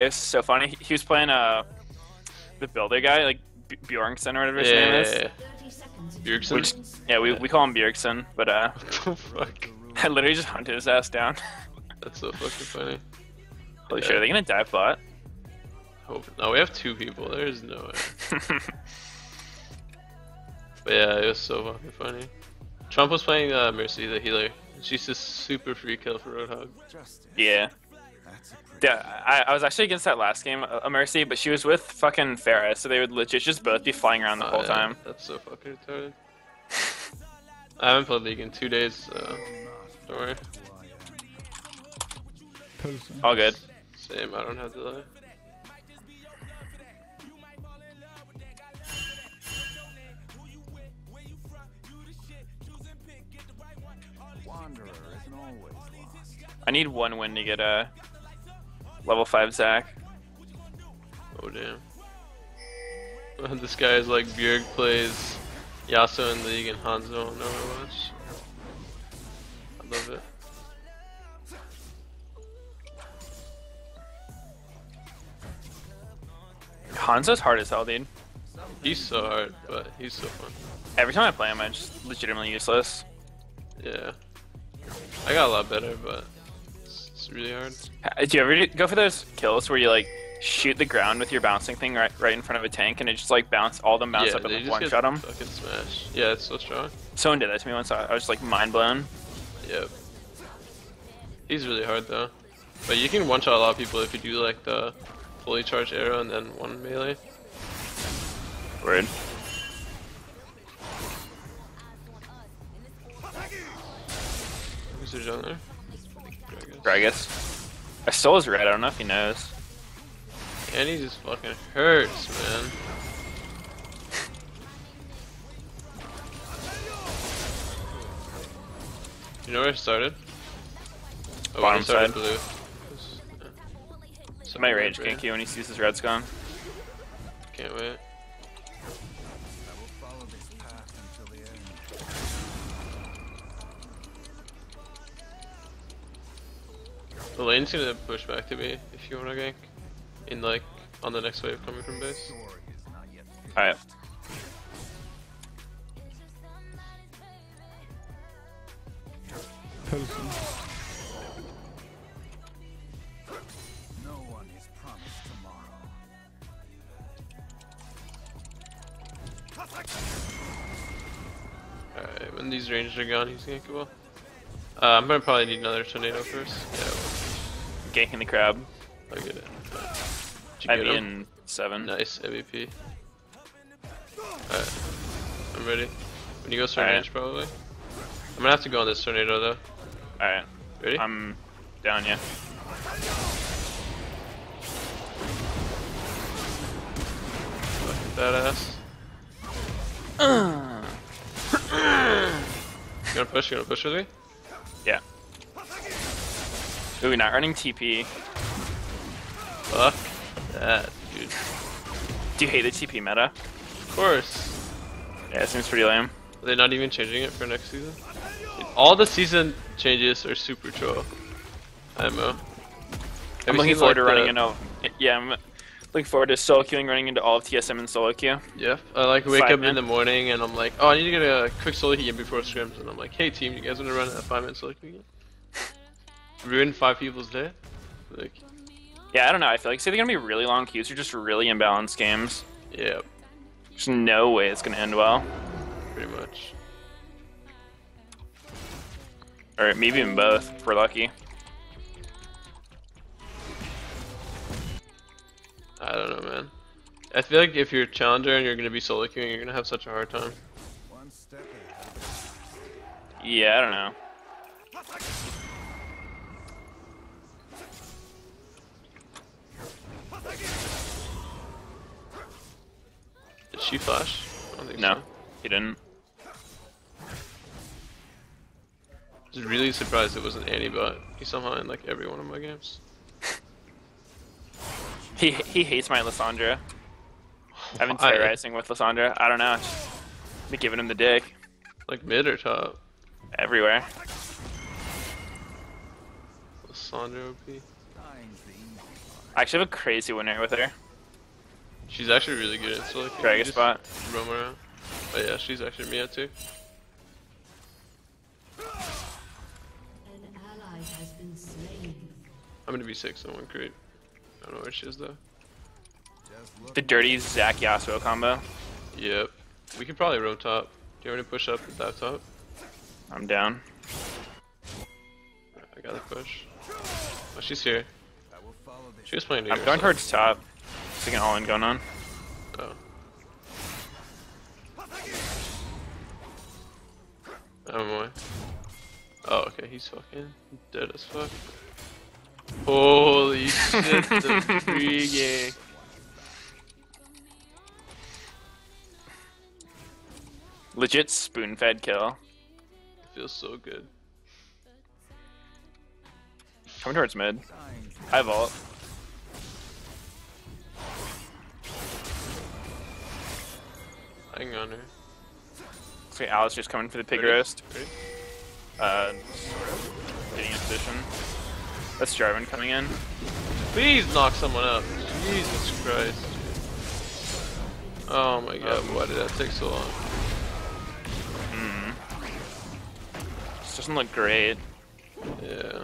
It's so funny. He was playing the builder guy, like Bjergsen or whatever his name is. Bjergsen? We call him Bjergsen, but fuck. I literally just hunted his ass down. That's so fucking funny. Holy shit, are they gonna dive bot? Oh, no, we have two people, there's no way. But yeah, it was so fucking funny. Trump was playing Mercy, the healer. She's just super free kill for Roadhog. Yeah. Yeah, I was actually against that last game, Mercy, but she was with fucking Pharah, so they would legit just both be flying around the whole time. That's so fucking retarded. I haven't played League in 2 days, so don't worry. All good. Same, I don't have to lie. I need one win to get a level 5 Zac. Oh damn. This guy is like Bjerg plays Yasuo in League and Hanzo in Overwatch. I love it. Hanzo's hard as hell, dude. He's so hard, but he's so fun. Every time I play him, I'm just legitimately useless. Yeah. I got a lot better, but it's really hard. Do you ever go for those kills where you like shoot the ground with your bouncing thing right in front of a tank and it just like bounce up and like one shot them? Fucking smash. Yeah, it's so strong. Someone did that to me once. I was just like mind blown. Yep. He's really hard though. But you can one shot a lot of people if you do like the fully charged arrow and then one melee. Word. Who's down there? Gragas. I stole his red, I don't know if he knows. And he just fucking hurts, man. You know where I started? Oh, bottom side. Blue. So my rage can't when he sees his red's gone. Can't wait. The lane's gonna push back to me if you wanna gank. In like, on the next wave coming from base. Alright. Alright, when these rangers are gone, he's gankable. I'm gonna probably need another tornado first. Yeah. Ganking the crab. I get it. I'm in 7. Nice, MVP. Alright. I'm ready. When you go start range, probably. I'm gonna have to go on this tornado though. Alright. Ready? I'm down, yeah. Fucking badass. You gonna push? You gonna push with me? Yeah. Ooh, not running TP. Fuck that, dude. Do you hate the TP meta? Of course. Yeah, it seems pretty lame. Are they not even changing it for next season? All the season changes are super troll. IMO. I'm looking forward to running into... Yeah, I'm looking forward to solo queuing, running into all of TSM and solo queue. Yeah, I like wake up in the morning and I'm like, oh, I need to get a quick solo queue before scrims. And I'm like, hey team, you guys want to run a 5-minute solo queue again? Ruin 5 people's day? Like... Yeah, I don't know. I feel like it's either gonna be really long queues or just really imbalanced games. Yeah. There's no way it's gonna end well. Pretty much. Or maybe even both, if we're lucky. I don't know, man. I feel like if you're a challenger and you're gonna be solo queuing, you're gonna have such a hard time. Yeah, I don't know. Did she flash? I don't think so. He didn't. I was really surprised it was an anti-bot. He's somehow in like every one of my games. He hates my Lissandra. I've been terrorizing with Lissandra. I don't know. Just been giving him the dick. Like mid or top? Everywhere. Lissandra OP. I actually have a crazy winner with her. She's actually really good. So like, Dragon spot. Roam around. Oh yeah, she's actually Mia too. I'm gonna be sick, someone create. I don't know where she is though. The dirty Zac Yasuo combo. Yep. We can probably roam top. Do you want me to push up with that top? I'm down. I gotta push. Oh, she's here. She was playing. I'm going towards top. It's like an all-in going on. Oh. Oh boy. Oh, okay, he's fucking dead as fuck. Holy shit, the free game. Legit spoon-fed kill. It feels so good. Coming towards mid. I vault. I can go on her. Looks like Alice just coming for the pig roast. Sort of getting in position. That's Jarvan coming in. Please knock someone up. Jesus Christ. Oh my god, why did that take so long? This doesn't look great. Yeah.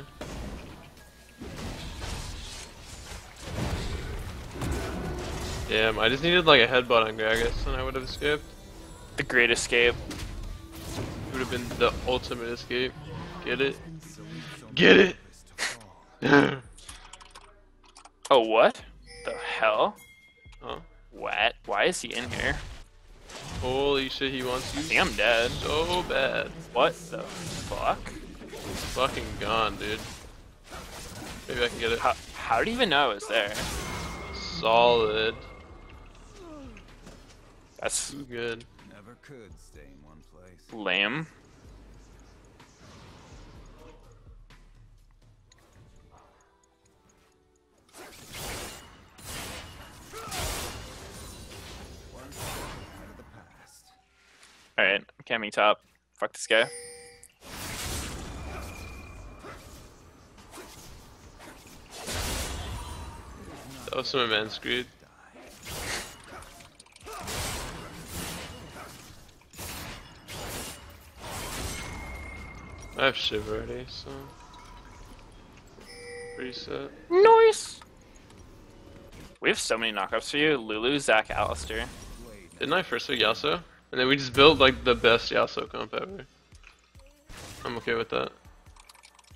Damn, I just needed like a headbutt on Gragas and I would have escaped. The great escape. It would have been the ultimate escape. Get it? Get it! Oh, what? The hell? Huh? What? Why is he in here? Holy shit, he wants you. I think I'm dead. So bad. What the fuck? He's fucking gone, dude. Maybe I can get it. How do you even know I was there? Solid. That's too good. Never could stay in one place. Lame. Alright, I'm camming top. Fuck this guy. That was some immense greed. I have Shiv already, so... Reset. Nice! We have so many knockups for you. Lulu, Zac, Alistair. Didn't I first pick Yasuo? And then we just built like the best Yasuo comp ever. I'm okay with that.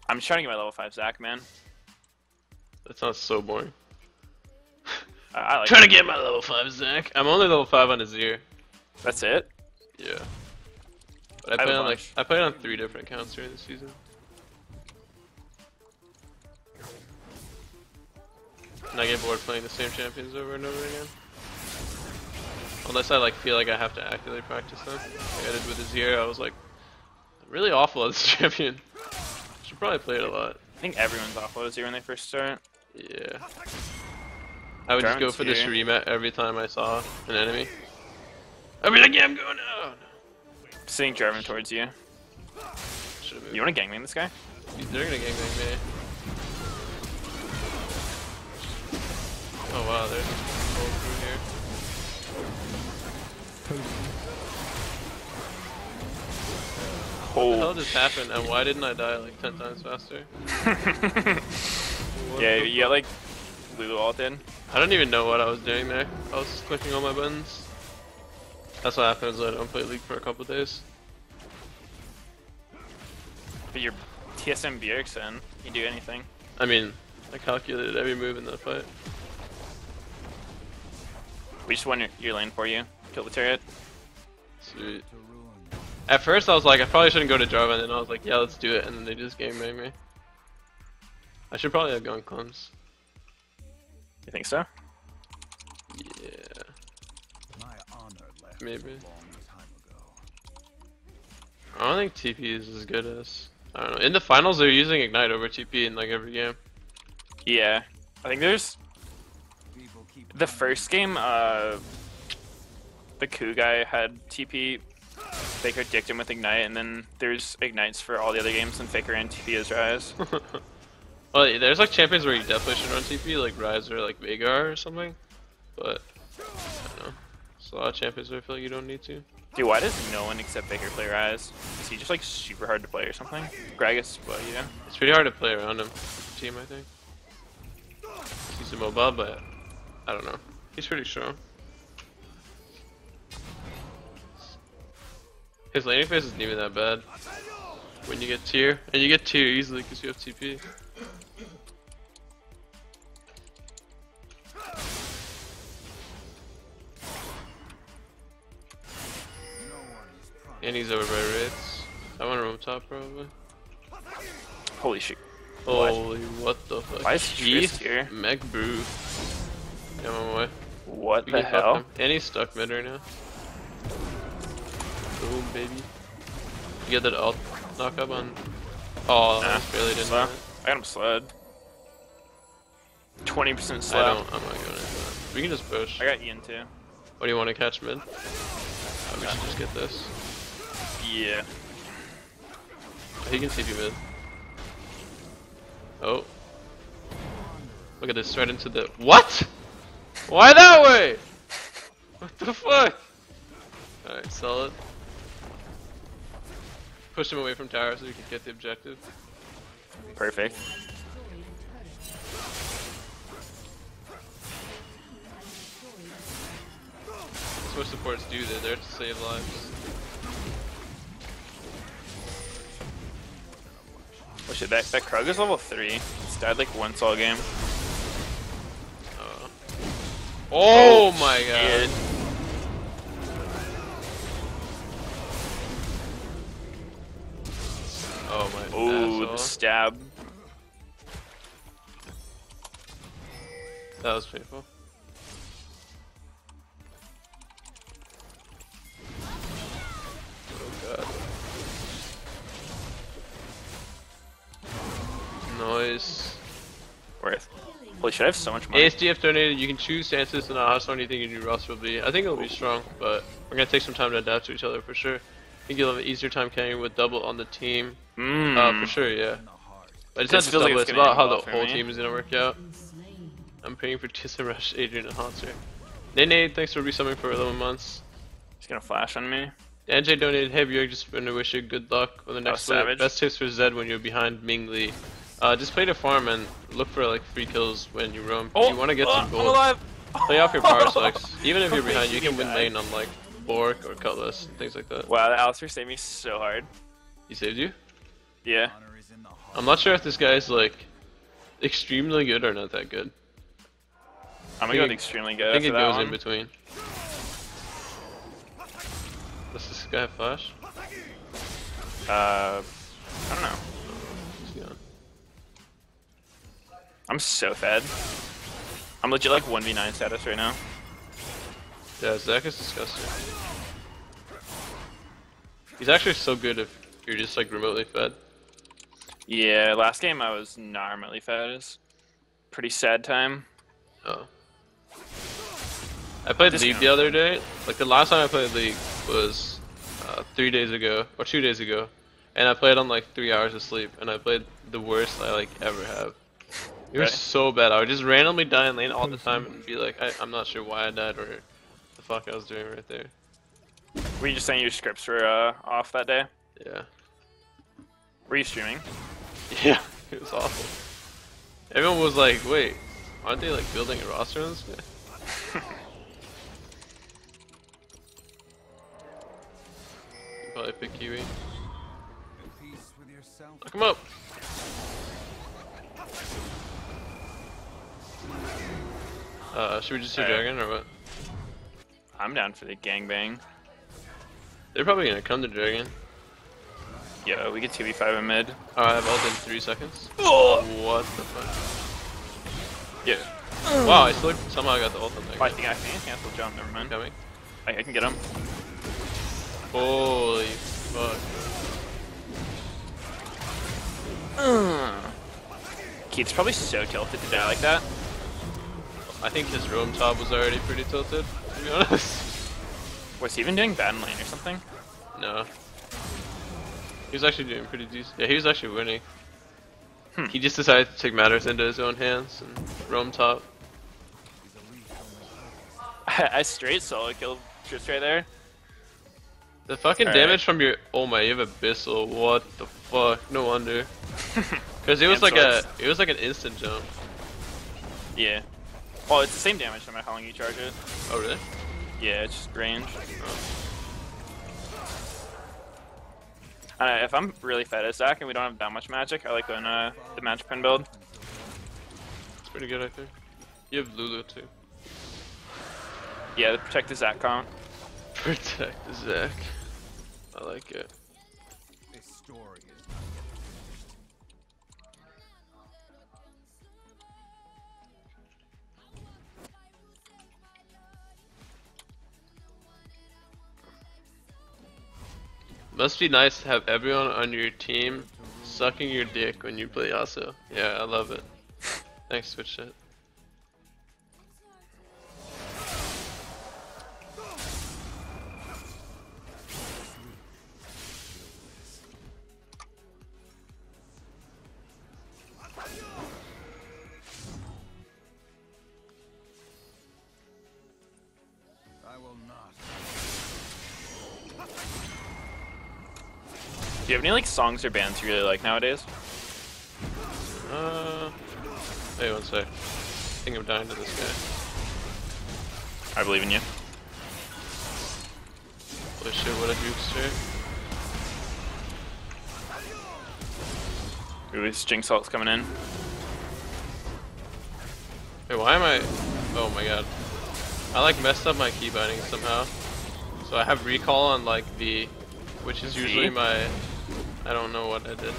I'm just trying to get my level 5 Zac, man. That sounds so boring. I like trying to get my level 5 Zac. I'm only level 5 on Azir. That's it? Yeah. But I played on 3 different accounts during the season. And I get bored playing the same champions over and over again. Unless I like feel like I have to actively practice them. Like I did with Azir, I was like really awful at this champion. Should probably play it a lot. I think everyone's awful at Azir when they first start. Yeah. I would just go for the Shurima every time I saw an enemy. I'd be like, yeah, I'm going out! Sitting Jarvan towards you. You wanna gangbang this guy? They're gonna gangbang me. Oh wow, there's a whole crew here. What the hell just happened and why didn't I die like 10 times faster? Yeah, you got like Lulu ult in. I don't even know what I was doing there. I was just clicking all my buttons. That's what happens when I don't play League for a couple of days. But you're TSM Bjergsen, you can do anything. I mean, I calculated every move in that fight. We just won your lane for you. Kill the turret. Sweet. At first I was like, I probably shouldn't go to Jarvan, and then I was like, yeah, let's do it, and then they just gangbanged me. I should probably have gone clumps. You think so? Yeah. Maybe. I don't think TP is as good as... I don't know. In the finals, they're using Ignite over TP in like every game. Yeah. I think there's... The first game, the Ku guy had TP. Faker dicked him with Ignite, and then there's Ignites for all the other games, and Faker and TP is Ryze. Well, there's like champions where you definitely should run TP, like Ryze or like Vigar or something. But I don't know. There's a lot of champions where I feel like you don't need to. Dude, why does no one except Faker play Ryze? Is he just like super hard to play or something? Gragas, well, yeah. It's pretty hard to play around him, team, I think. He's a MOBA, but I don't know. He's pretty strong. His laning phase isn't even that bad. When you get tier, and you get tier easily because you have TP. And he's over by Ritz. I want to roam top probably. Holy shit. Holy what the fuck. Why is Trist here? Mech boo. Yeah, I'm away. What the hell? And he's stuck mid right now. Boom baby. You get that ult knock up on... Oh, nah, I just barely didn't. I got him sled. 20% sled. I don't, I'm not going to that. We can just push. I got Ian too. What do you want to catch mid? We should just get this. Yeah. He can TP mid. Oh. Look at this, right into the. What? Why that way? What the fuck? Alright, solid. Push him away from tower so we can get the objective. Perfect. That's what supports do, they're there to save lives. Oh shit, that Krug is level 3. He's died like once all game. Oh my god. Oh my god. Oh, the stab. That was painful. Oh god. Nice. Worth. Holy shit, I have so much money. ASDF donated, you can choose to answer this in a hostile, anything you do roster will be. I think it'll be strong, but we're gonna take some time to adapt to each other for sure. I think you'll have an easier time carrying with double on the team. For sure, yeah. But it's not just double, like it's about how the whole team is gonna work out. I'm paying for TSM Rush, Adrian, and Hanzo. Nate, thanks for resumming for 11 months. He's gonna flash on me. NJ donated, hey Bjerg, just wanna wish you good luck on the next one. Best tips for Zed when you're behind Ming Lee. Just play to farm and look for like free kills when you roam. Oh, you want to get some gold. Play off your power selects. Even if you're behind, you can win lane on like Bork or Cutlass and things like that. Wow, that Alistair saved me so hard. He saved you? Yeah. I'm not sure if this guy's like extremely good or not that good. I'm gonna go with extremely good. I think it goes in between. Does this guy have flash? I don't know. I'm so fed. I'm legit like 1v9 status right now. Yeah, Zac is disgusting. He's actually so good if you're just like remotely fed. Yeah, last game I was not remotely fed. It was pretty sad time. Oh. I played League the other day. Like the last time I played League was 3 days ago or 2 days ago. And I played on like 3 hours of sleep and I played the worst I like ever have. It was so bad. I would just randomly die in lane all the time and be like, I'm not sure why I died or the fuck I was doing right there. Were you just saying your scripts were off that day? Yeah. Were you streaming? Yeah, it was awful. Everyone was like, wait, aren't they like building a roster on this guy? Probably pick Kiwi. Lock him up! Should we just do Dragon or what? I'm down for the gangbang. They're probably gonna come to Dragon. Yo, we get 2v5 in mid. Alright, I have ult in 3 seconds. Oh! What the fuck? Yeah. Wow, I still somehow I got the ult on there. Oh, I think I can cancel jump, never mind. Coming. I can get him. Holy fuck. Keith's probably so tilted to die like that. I think his roam top was already pretty tilted, to be honest. Was he even doing bad in lane or something? No. He was actually doing pretty decent. Yeah, he was actually winning. He just decided to take matters into his own hands and roam top. I straight solo killed Triss right there. The fucking damage from your— oh my, you have Abyssal, what the fuck, no wonder. Cause it was like an instant jump. Yeah. Well, it's the same damage no matter how long you charge it. Oh really? Yeah, it's just range. If I'm really fed as Zac and we don't have that much magic, I like going the magic pin build. It's pretty good, I think. You have Lulu too. Yeah, the protect the Zac count. Protect the Zac. I like it. This story is not must be nice to have everyone on your team sucking your dick when you play Yasuo. Yeah, I love it. Thanks, switch shit. I will not. Do you have any like songs or bands you really like nowadays? Wait one sec. I think I'm dying to this guy. I believe in you. Holy shit, what a hoopster. Ooh, this Jinx ult's coming in. Wait, why am I— oh my god. I like messed up my key binding somehow. So I have recall on like V, which is usually my— I don't know what I did.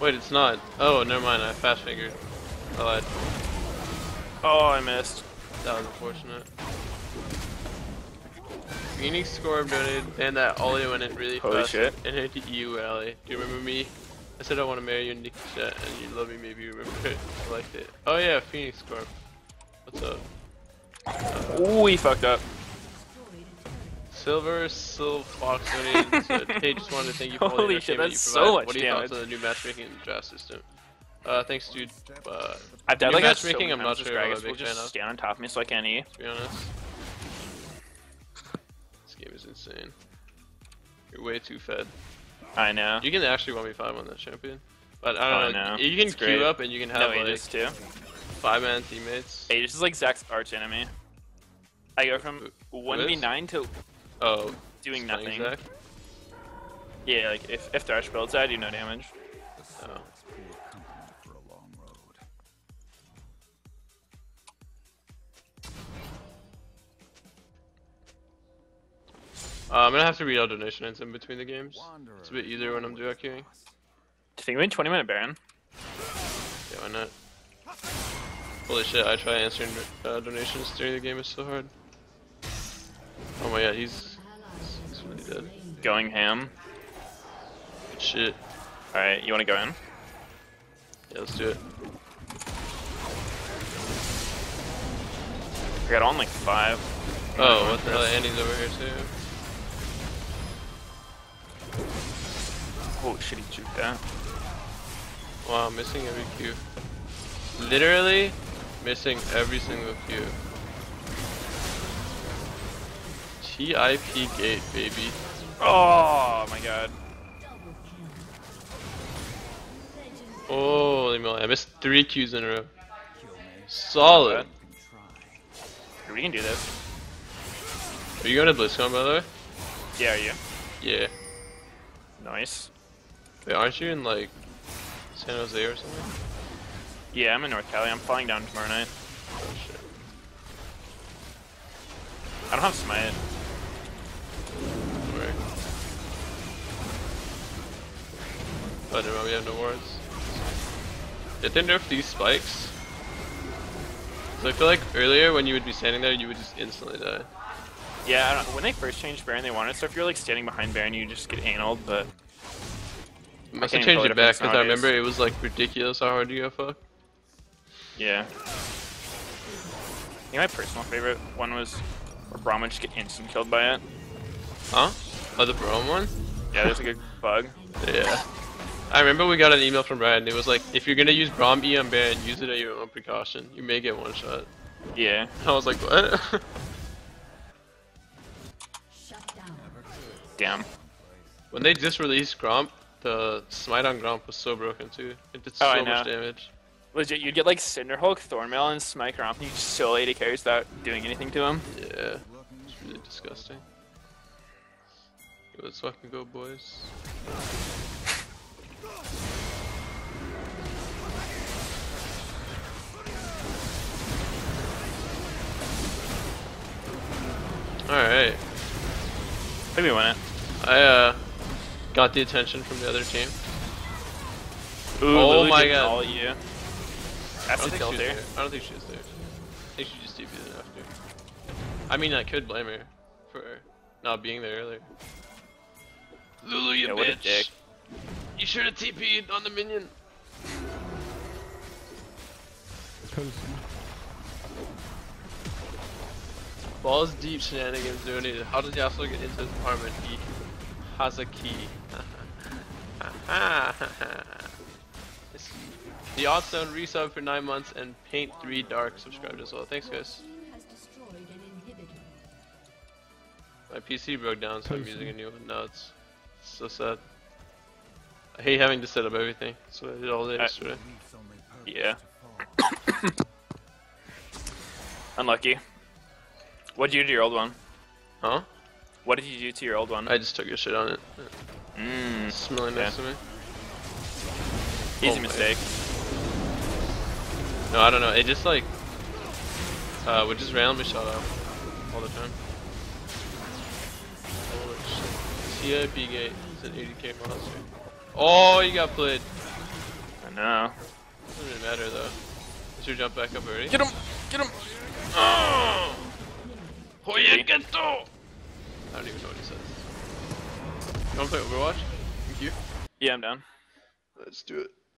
Wait, it's not. Oh, never mind. I fast figured. I lied. Oh, I missed. That was unfortunate. Phoenix Scorp donated, and that Ollie went in really fast. Holy shit. And hit the EU alley. Do you remember me? I said I want to marry you in Nikki chat, and you love me. Maybe you remember it. I liked it. Oh yeah, Phoenix Scorp. What's up? Ooh, we fucked up. Silver Fox said, hey, just wanted to thank you for all the entertainment you provide. So much. What do you think of the new matchmaking and draft system? Thanks, dude. I've done like matchmaking. So I'm not sure if I'm a big fan of. Stand on top of me so I can't eat. To be honest, this game is insane. You're way too fed. I know. You can actually 1v5 on that champion, but I don't know. You can queue up and you can have like 5-man teammates. Aegis is like Zac's arch enemy. I go from 1v9 to— oh, doing nothing. Zac? Yeah, like if Thresh builds, I do no damage. Oh. I'm gonna have to read out donations in between the games. It's a bit easier when I'm duo queuing. Do you think we need 20-minute Baron? Yeah, why not? Holy shit, I try answering donations during the game, is so hard. Oh my god, he's really dead. Going ham. Good shit. Alright, you wanna go in? Yeah, let's do it. I got on like 5. Oh, what the hell? Andy's over here too. Oh shit, he juked that. Wow, I'm missing every Q. Literally missing every single Q. TIP gate, baby. Oh my god. Holy moly, I missed 3 Qs in a row. Solid. We can do this. Are you going to BlizzCon, by the way? Yeah, are you? Yeah. Nice. Wait, aren't you in like San Jose or something? Yeah, I'm in North Cali. I'm flying down tomorrow night. Oh shit. I don't have smite. Oh, no, we have no wards. Did they nerf these spikes? So I feel like earlier when you would be standing there, you would just instantly die. Yeah, I don't— when they first changed Baron, they wanted— so if you're like standing behind Baron, you just get analed, but I must have changed it back because I remember it was like ridiculous how hard you got fucked. Yeah. I think my personal favorite one was where Braum would just get instant killed by it. Huh? Oh, the Braum one? Yeah, there's like a bug. Yeah. I remember we got an email from Ryan. It was like, if you're gonna use Braum E on Baron, use it at your own precaution. You may get one shot. Yeah. I was like, what? Damn. When they just released Gromp, the smite on Gromp was so broken too. It did so much damage. Legit, you'd get like Cinder Hulk, Thornmail, and smite Gromp, and you just solo AD carries without doing anything to him. Yeah. It's really disgusting. Yo, let's fucking go, boys. Alright. I think we won it. I got the attention from the other team. Ooh, oh my god. You. That's a kill there. I don't think she was there. I think she just DP'd it after. I mean, I could blame her for not being there earlier. Lulu, you bitch. What a dick. You should have TP'd on the minion. Balls deep shenanigans doing it. How did Yasuo get into his apartment? He has a key. The Oddstone resub for 9 months and Paint3Dark subscribed as well. Thanks, guys. My PC broke down, so I'm using a new one now. It's so sad. I hate having to set up everything. That's what I did all day yesterday. Yeah. Unlucky. What did you do to your old one? Huh? What did you do to your old one? I just took your shit on it. Mmm. Smelling nice to me. Easy mistake. No, I don't know. It just like we just randomly shot off all the time. Holy shit. TIP gate is an 80k monster. Oh, you got played. I know. Doesn't matter though. Is your jump back up already? Get him! Get him! Oh! I don't even know what he says. You wanna play Overwatch? Thank you. Yeah, I'm down. Let's do it.